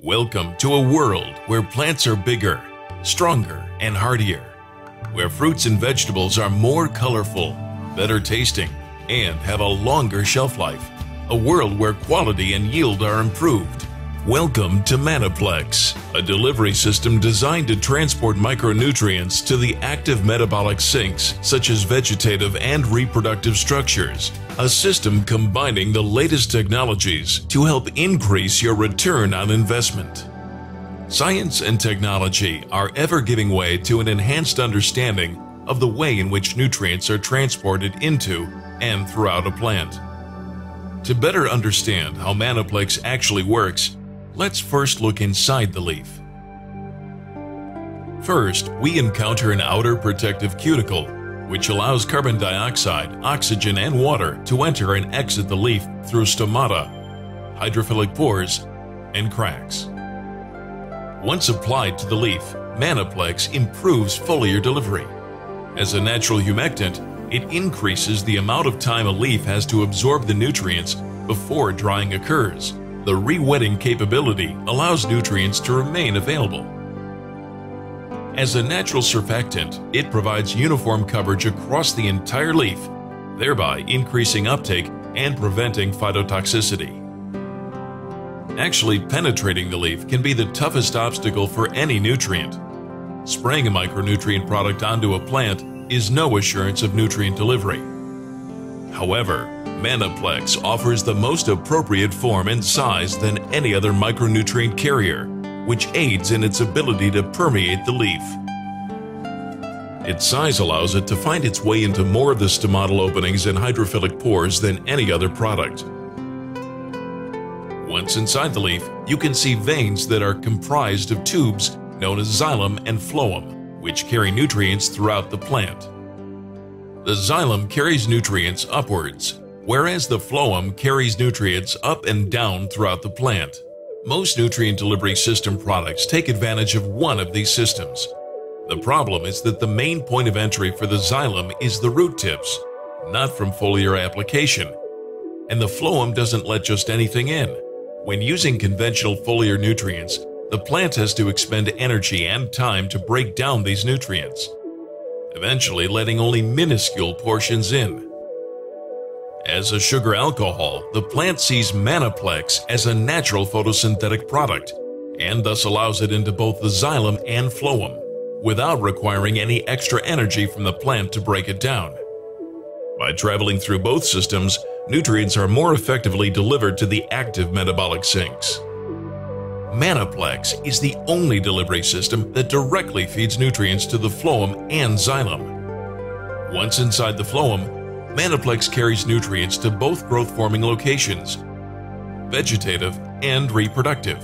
Welcome to a world where plants are bigger, stronger, and hardier, where fruits and vegetables are more colorful, better tasting, and have a longer shelf life. A world where quality and yield are improved. Welcome to ManniPlex, a delivery system designed to transport micronutrients to the active metabolic sinks such as vegetative and reproductive structures. A system combining the latest technologies to help increase your return on investment. Science and technology are ever giving way to an enhanced understanding of the way in which nutrients are transported into and throughout a plant. To better understand how ManniPlex actually works, let's first look inside the leaf. First, we encounter an outer protective cuticle, which allows carbon dioxide, oxygen, and water to enter and exit the leaf through stomata, hydrophilic pores, and cracks. Once applied to the leaf, ManniPlex improves foliar delivery. As a natural humectant, it increases the amount of time a leaf has to absorb the nutrients before drying occurs. The re-wetting capability allows nutrients to remain available. As a natural surfactant, it provides uniform coverage across the entire leaf, thereby increasing uptake and preventing phytotoxicity. Actually penetrating the leaf can be the toughest obstacle for any nutrient. Spraying a micronutrient product onto a plant is no assurance of nutrient delivery. However, ManniPlex offers the most appropriate form and size than any other micronutrient carrier, which aids in its ability to permeate the leaf. Its size allows it to find its way into more of the stomatal openings and hydrophilic pores than any other product. Once inside the leaf, you can see veins that are comprised of tubes known as xylem and phloem, which carry nutrients throughout the plant. The xylem carries nutrients upwards, whereas the phloem carries nutrients up and down throughout the plant. Most nutrient delivery system products take advantage of one of these systems. The problem is that the main point of entry for the xylem is the root tips, not from foliar application, and the phloem doesn't let just anything in. When using conventional foliar nutrients, the plant has to expend energy and time to break down these nutrients, eventually letting only minuscule portions in. As a sugar alcohol, the plant sees ManniPlex as a natural photosynthetic product and thus allows it into both the xylem and phloem without requiring any extra energy from the plant to break it down. By traveling through both systems, nutrients are more effectively delivered to the active metabolic sinks. ManniPlex is the only delivery system that directly feeds nutrients to the phloem and xylem. Once inside the phloem, ManniPlex carries nutrients to both growth-forming locations, vegetative and reproductive.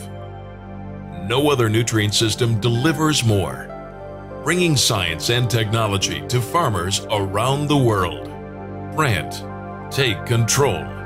No other nutrient system delivers more, bringing science and technology to farmers around the world. Brandt, take control.